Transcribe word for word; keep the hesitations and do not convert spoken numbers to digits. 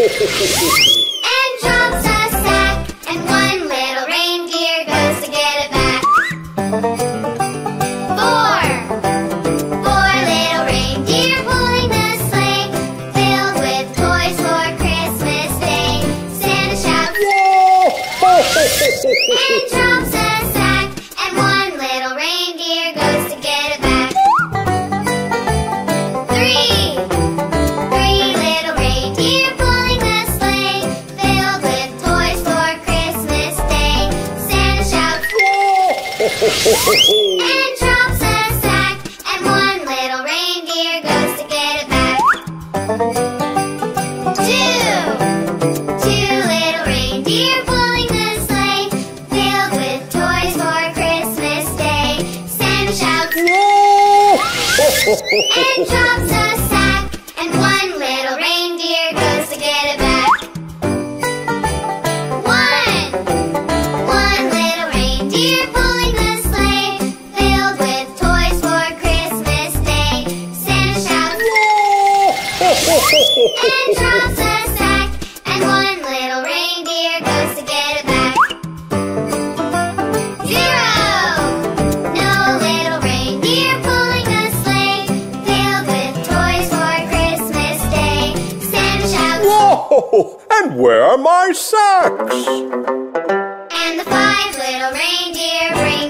And drops a sack, and one little reindeer goes to get it back. Four, four little reindeer pulling the sleigh, filled with toys for Christmas Day. Santa shouts, and drops a sack, and one little reindeer goes to get it back. And drops a sack, and one little reindeer goes to get it back. Two, two little reindeer pulling the sleigh, filled with toys for Christmas Day. Santa shouts, and drops a sack, and one little reindeer goes to get it back. And drops a sack, and one little reindeer goes to get it back. Zero! No little reindeer pulling the sleigh, filled with toys for Christmas Day. Santa shouts, whoa! And where are my sacks? And the five little reindeer bring